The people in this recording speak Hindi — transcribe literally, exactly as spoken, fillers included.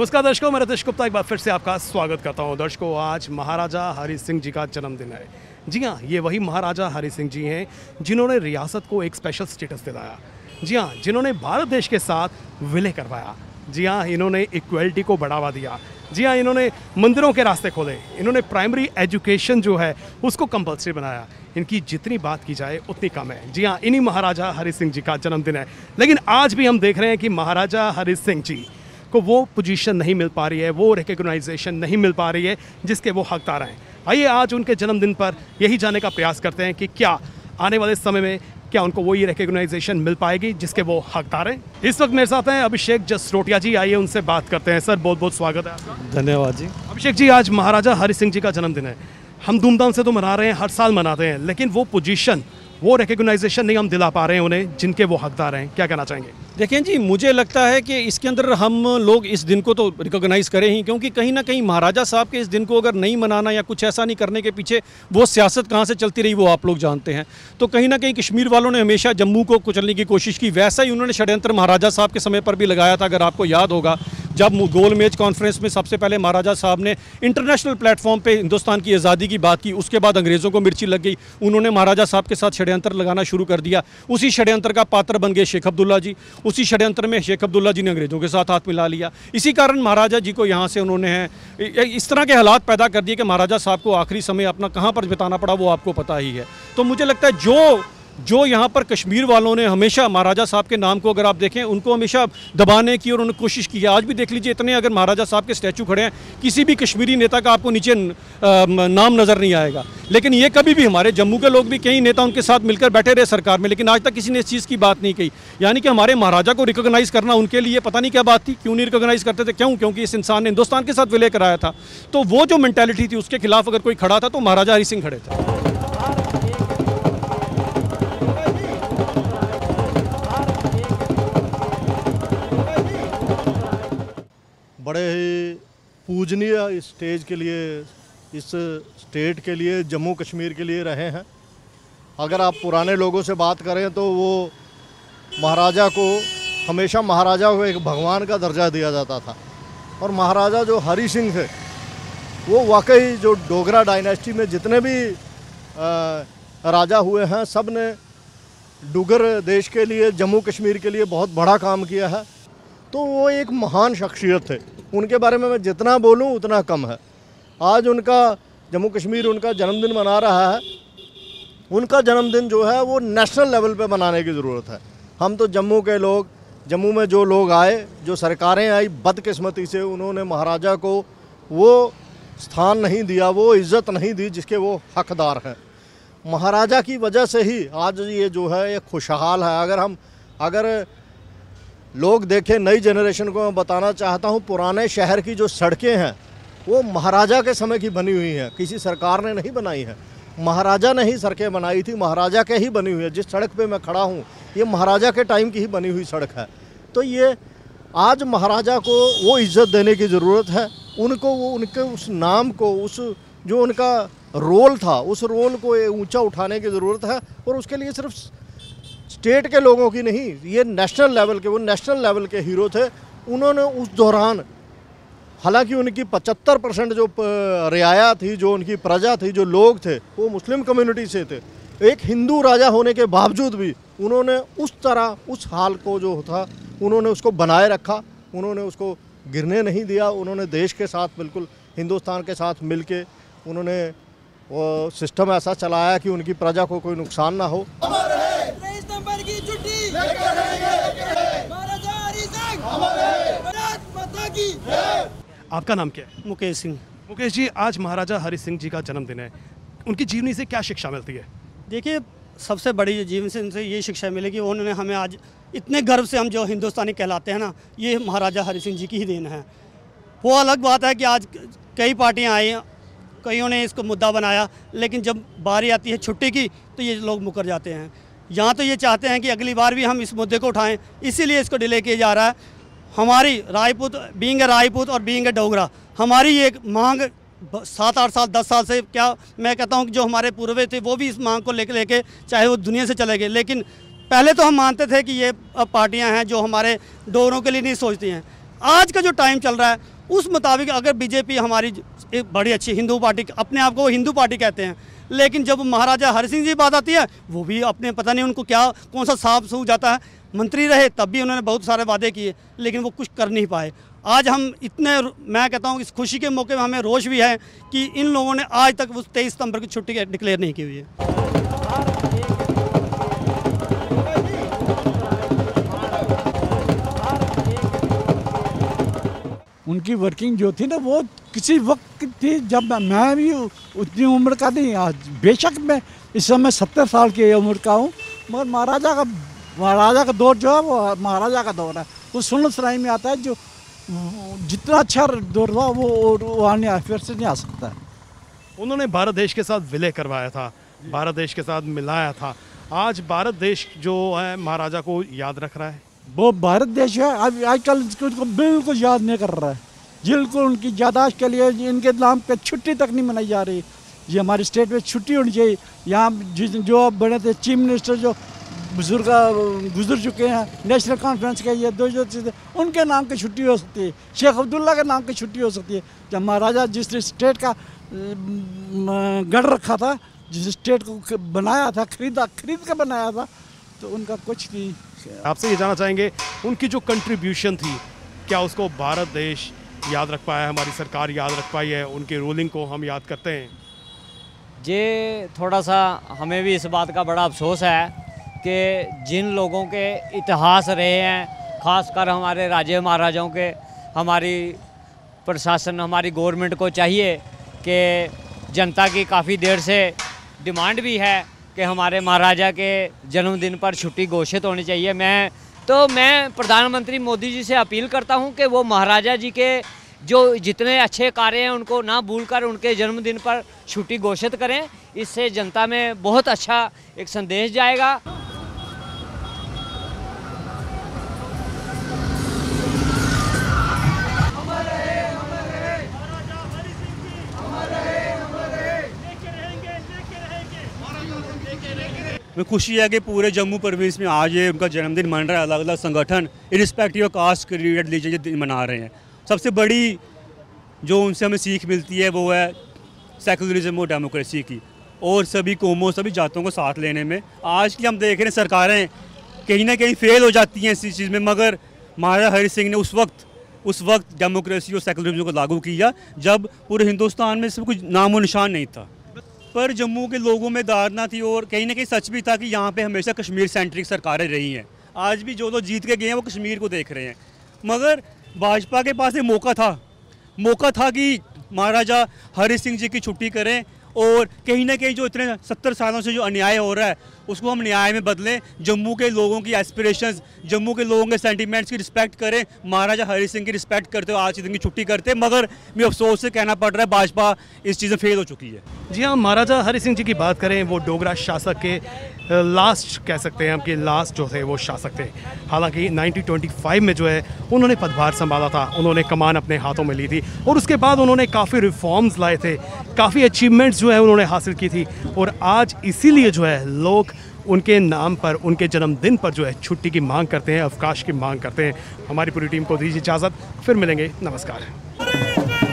नमस्कार दर्शकों, मैं रितेश गुप्ता एक बार फिर से आपका स्वागत करता हूं। दर्शकों, आज महाराजा हरि सिंह जी का जन्मदिन है। जी हां, ये वही महाराजा हरि सिंह जी हैं जिन्होंने रियासत को एक स्पेशल स्टेटस दिलाया। जी हां, जिन्होंने भारत देश के साथ विलय करवाया। जी हां, इन्होंने इक्वलिटी को बढ़ावा दिया। जी हाँ, इन्होंने मंदिरों के रास्ते खोले। इन्होंने प्राइमरी एजुकेशन जो है उसको कंपल्सरी बनाया। इनकी जितनी बात की जाए उतनी कम है। जी हाँ, इन्हीं महाराजा हरि सिंह जी का जन्मदिन है, लेकिन आज भी हम देख रहे हैं कि महाराजा हरि सिंह जी को वो पोजीशन नहीं मिल पा रही है, वो रिकग्नाइजेशन नहीं मिल पा रही है जिसके वो हकदार हैं। आइए आज उनके जन्मदिन पर यही जानने का प्रयास करते हैं कि क्या आने वाले समय में क्या उनको वो ये रिकग्नाइजेशन मिल पाएगी जिसके वो हकदार हैं। इस वक्त मेरे साथ हैं अभिषेक जसरोटिया जी। आइए उनसे बात करते हैं। सर, बहुत बहुत स्वागत है आपका। धन्यवाद जी। अभिषेक जी, आज महाराजा हरि सिंह जी का जन्मदिन है। हम धूमधाम से तो मना रहे हैं, हर साल मनाते हैं, लेकिन वो पोजीशन, वो रिकग्नाइजेशन नहीं हम दिला पा रहे हैं उन्हें जिनके वो हकदार हैं। क्या कहना चाहेंगे? देखिए जी, मुझे लगता है कि इसके अंदर हम लोग इस दिन को तो रिकॉग्नाइज करें ही, क्योंकि कहीं ना कहीं महाराजा साहब के इस दिन को अगर नहीं मनाना या कुछ ऐसा नहीं करने के पीछे वो सियासत कहाँ से चलती रही वो आप लोग जानते हैं। तो कहीं ना कहीं कश्मीर वालों ने हमेशा जम्मू को कुचलने की कोशिश की। वैसा ही उन्होंने षड्यंत्र महाराजा साहब के समय पर भी लगाया था, अगर आपको याद होगा, जब गोल मेज कॉन्फ्रेंस में सबसे पहले महाराजा साहब ने इंटरनेशनल प्लेटफॉर्म पे हिंदुस्तान की आज़ादी की बात की। उसके बाद अंग्रेज़ों को मिर्ची लग गई, उन्होंने महाराजा साहब के साथ षड्यंत्र लगाना शुरू कर दिया। उसी षड्यंत्र का पात्र बन गए शेख अब्दुल्ला जी। उसी षड्यंत्र में शेख अब्दुल्ला जी ने अंग्रेज़ों के साथ हाथ मिला लिया। इसी कारण महाराजा जी को यहाँ से उन्होंने इस तरह के हालात पैदा कर दिए कि महाराजा साहब को आखिरी समय अपना कहाँ पर बिताना पड़ा वो आपको पता ही है। तो मुझे लगता है जो जो यहाँ पर कश्मीर वालों ने हमेशा महाराजा साहब के नाम को अगर आप देखें, उनको हमेशा दबाने की और उन्होंने कोशिश की है। आज भी देख लीजिए, इतने अगर महाराजा साहब के स्टैचू खड़े हैं, किसी भी कश्मीरी नेता का आपको नीचे नाम नज़र नहीं आएगा। लेकिन ये कभी भी हमारे जम्मू के लोग भी कई नेता उनके साथ मिलकर बैठे रहे सरकार में, लेकिन आज तक किसी ने इस चीज़ की बात नहीं कही। यानी कि हमारे महाराजा को रिकॉग्नाइज़ करना उनके लिए पता नहीं क्या बात थी, क्यों नहीं रिकॉग्नाइज़ करते थे, क्यों? क्योंकि इस इंसान ने हिंदुस्तान के साथ विलय कराया था। तो वो जो मैंटेलिटी थी उसके खिलाफ अगर कोई खड़ा था तो महाराजा हरि सिंह खड़े थे। बड़े ही पूजनीय इस स्टेज के लिए, इस स्टेट के लिए, जम्मू कश्मीर के लिए रहे हैं। अगर आप पुराने लोगों से बात करें तो वो महाराजा को हमेशा महाराजा को एक भगवान का दर्जा दिया जाता था। और महाराजा जो हरि सिंह थे वो वाकई जो डोगरा डायनेस्टी में जितने भी राजा हुए हैं सब ने डुगर देश के लिए, जम्मू कश्मीर के लिए बहुत बड़ा काम किया है। तो वो एक महान शख्सियत थे, उनके बारे में मैं जितना बोलूं उतना कम है। आज उनका जम्मू कश्मीर उनका जन्मदिन मना रहा है। उनका जन्मदिन जो है वो नेशनल लेवल पे मनाने की ज़रूरत है। हम तो जम्मू के लोग, जम्मू में जो लोग आए, जो सरकारें आई, बदकिस्मती से उन्होंने महाराजा को वो स्थान नहीं दिया, वो इज़्ज़त नहीं दी जिसके वो हकदार हैं। महाराजा की वजह से ही आज ये जो है ये खुशहाल है। अगर हम अगर लोग देखें, नई जनरेशन को मैं बताना चाहता हूं, पुराने शहर की जो सड़कें हैं वो महाराजा के समय की बनी हुई हैं, किसी सरकार ने नहीं बनाई है। महाराजा ने ही सड़कें बनाई थी, महाराजा के ही बनी हुई है। जिस सड़क पे मैं खड़ा हूं ये महाराजा के टाइम की ही बनी हुई सड़क है। तो ये आज महाराजा को वो इज़्ज़त देने की ज़रूरत है। उनको वो उनके उस नाम को, उस जो उनका रोल था, उस रोल को ऊँचा उठाने की ज़रूरत है। और उसके लिए सिर्फ स्टेट के लोगों की नहीं, ये नेशनल लेवल के, वो नेशनल लेवल के हीरो थे। उन्होंने उस दौरान, हालांकि उनकी पचहत्तर परसेंट जो रियाया थी, जो उनकी प्रजा थी, जो लोग थे वो मुस्लिम कम्युनिटी से थे, एक हिंदू राजा होने के बावजूद भी उन्होंने उस तरह उस हाल को जो था उन्होंने उसको बनाए रखा, उन्होंने उसको गिरने नहीं दिया। उन्होंने देश के साथ, बिल्कुल हिंदुस्तान के साथ मिल के उन्होंने वो सिस्टम ऐसा चलाया कि उनकी प्रजा को कोई नुकसान ना हो। आपका नाम क्या है? मुकेश सिंह। मुकेश जी, आज महाराजा हरि सिंह जी का जन्मदिन है, उनकी जीवनी से क्या शिक्षा मिलती है? देखिए, सबसे बड़ी जीवन से इनसे ये शिक्षा मिलेगी, उन्होंने हमें आज इतने गर्व से, हम जो हिंदुस्तानी कहलाते हैं ना, ये महाराजा हरि सिंह जी की ही देन है। वो अलग बात है कि आज कई पार्टियाँ आई, कईयों ने इसको मुद्दा बनाया, लेकिन जब बारी आती है छुट्टी की तो ये लोग मुकर जाते हैं। यहाँ तो ये चाहते हैं कि अगली बार भी हम इस मुद्दे को उठाएं, इसीलिए इसको डिले किया जा रहा है। हमारी रायपूत, बीइंग ए रायपूत और बीइंग ए डोगरा, हमारी एक मांग सात आठ साल दस साल से, क्या मैं कहता हूँ कि जो हमारे पूर्वज थे वो भी इस मांग को लेके लेके चाहे वो दुनिया से चले गए, लेकिन पहले तो हम मानते थे कि ये पार्टियाँ हैं जो हमारे डोगरों के लिए नहीं सोचती हैं। आज का जो टाइम चल रहा है उस मुताबिक अगर बीजेपी हमारी एक बड़ी अच्छी हिंदू पार्टी, अपने आप को वो हिंदू पार्टी कहते हैं, लेकिन जब महाराजा हरि सिंह जी बात आती है वो भी अपने पता नहीं उनको क्या कौन सा सांप सूझ जाता है। मंत्री रहे तब भी उन्होंने बहुत सारे वादे किए लेकिन वो कुछ कर नहीं पाए। आज हम इतने, मैं कहता हूँ इस खुशी के मौके में हमें रोष भी है कि इन लोगों ने आज तक उस तेईस सितंबर की छुट्टी डिक्लेयर नहीं की हुई है। उनकी वर्किंग जो थी ना वो किसी वक्त थी जब मैं भी उतनी उम्र का नहीं। आज बेशक मैं इस समय सत्तर साल की उम्र का हूँ, मगर महाराजा का महाराजा का दौर जो है वो महाराजा का दौर है, वो सुन सुनाई में आता है। जो जितना अच्छा दौर था वो वहाँ फिर से नहीं आ सकता है। उन्होंने भारत देश के साथ विलय करवाया था, भारत देश के साथ मिलाया था। आज भारत देश जो है महाराजा को याद रख रहा है, वो भारत देश है अब आजकल उसको बिल्कुल याद नहीं कर रहा है। बिल्कुल उनकी यादाश्त के लिए इनके नाम पे छुट्टी तक नहीं मनाई जा रही। ये हमारे स्टेट में छुट्टी होनी चाहिए। यहाँ जो बने थे चीफ मिनिस्टर जो बुजुर्ग गुजर चुके हैं, नेशनल कॉन्फ्रेंस के ये दो जो चीज़ें उनके नाम की छुट्टी हो सकती है, शेख अब्दुल्ला के नाम की छुट्टी हो सकती है। जब महाराजा जिस स्टेट का गढ़ रखा था, जिस स्टेट को बनाया था, खरीदा खरीद के बनाया था, तो उनका कुछ नहीं। आपसे ये जानना चाहेंगे उनकी जो कंट्रीब्यूशन थी, क्या उसको भारत देश याद रख पाया है, हमारी सरकार याद रख पाई है, उनकी रूलिंग को हम याद करते हैं? ये थोड़ा सा हमें भी इस बात का बड़ा अफसोस है कि जिन लोगों के इतिहास रहे हैं, खासकर हमारे राजे महाराजाओं के, हमारी प्रशासन हमारी गवर्नमेंट को चाहिए कि जनता की काफ़ी देर से डिमांड भी है कि हमारे महाराजा के जन्मदिन पर छुट्टी घोषित होनी चाहिए। मैं तो मैं प्रधानमंत्री मोदी जी से अपील करता हूं कि वो महाराजा जी के जो जितने अच्छे कार्य हैं उनको ना भूलकर उनके जन्मदिन पर छुट्टी घोषित करें। इससे जनता में बहुत अच्छा एक संदेश जाएगा। मैं खुशी है कि पूरे जम्मू प्रदेश में आज ये उनका जन्मदिन मना रहा है। अलग अलग संगठन irrespective of caste creed religion ये दिन मना रहे हैं। सबसे बड़ी जो उनसे हमें सीख मिलती है वो है सेकुलरिज्म और डेमोक्रेसी की, और सभी कौमों सभी जातों को साथ लेने में। आज की हम देख रहे हैं सरकारें कहीं ना कहीं फेल हो जाती हैं इस चीज़ में, मगर महाराजा हरि सिंह ने उस वक्त उस वक्त डेमोक्रेसी और सेकुलरिज्म को लागू किया जब पूरे हिंदुस्तान में सब कुछ नामो निशान नहीं था। पर जम्मू के लोगों में धारणा थी और कहीं ना कहीं सच भी था कि यहाँ पे हमेशा कश्मीर सेंट्रिक सरकारें रही हैं। आज भी जो लोग जीत के गए हैं वो कश्मीर को देख रहे हैं, मगर भाजपा के पास ये मौका था मौका था कि महाराजा हरि सिंह जी की छुट्टी करें और कहीं ना कहीं जो इतने सत्तर सालों से जो अन्याय हो रहा है उसको हम न्याय में बदलें। जम्मू के लोगों की एस्पिरेशंस, जम्मू के लोगों के सेंटीमेंट्स की रिस्पेक्ट करें। महाराजा हरि सिंह की रिस्पेक्ट करते हुए आज के दिन की छुट्टी करते, मगर मैं अफसोस से कहना पड़ रहा है भाजपा इस चीज़ में फेल हो चुकी है। जी हाँ, महाराजा हरि सिंह जी की बात करें वो डोगरा शासक के लास्ट कह सकते हैं, आपके लास्ट जो थे वो शासक थे। हालांकि नाइनटीन ट्वेंटी फाइव में जो है उन्होंने पदभार संभाला था, उन्होंने कमान अपने हाथों में ली थी और उसके बाद उन्होंने काफ़ी रिफॉर्म्स लाए थे, काफ़ी अचीवमेंट्स जो है उन्होंने हासिल की थी। और आज इसीलिए जो है लोग उनके नाम पर, उनके जन्मदिन पर जो है छुट्टी की मांग करते हैं, अवकाश की मांग करते हैं। हमारी पूरी टीम को दीजिए इजाज़त, फिर मिलेंगे, नमस्कार।